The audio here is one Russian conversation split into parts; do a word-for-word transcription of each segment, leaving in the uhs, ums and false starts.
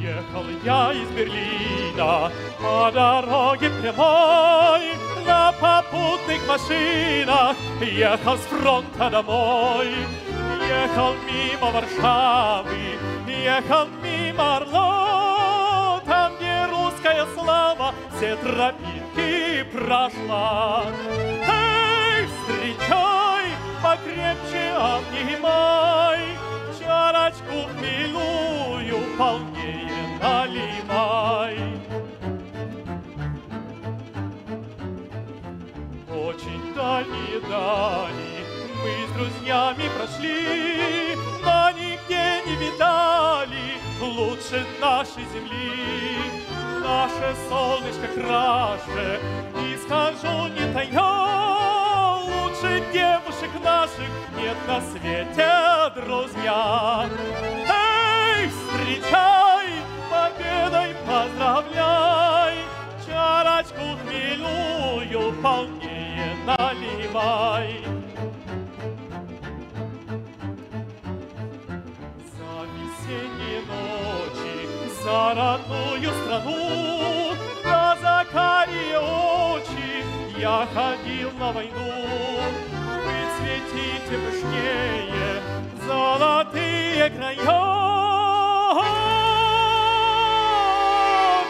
Ехал я из Берлина по дороге прямой, на попутных машинах ехал с фронта домой. Ехал мимо Варшавы, ехал мимо Орло, там, где русская слава все тропинки прошла. Эй, встречай, покрепче обнимай, чарочку милую полнее наливай. Очень дальние дали мы с друзьями прошли, но нигде не видали лучше нашей земли. Наше солнышко краше, и скажу не тая, лучше девушек наших нет на свете, друзья. Эй, встречай, победой поздравляй, чарочку милую полнее наливай. За родную страну, на закаре очи я ходил на войну. Вы цветите пышнее, золотые края.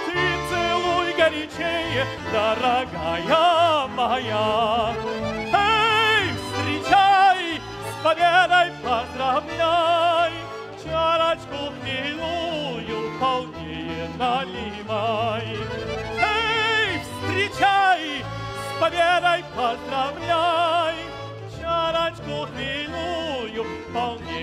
Ты целуй горячее, дорогая моя. Эй, встречай, с победой поздравляй, чарочку милую полнее наливай. Эй, встречай, с победой поздравляй, чарочку милую полнее.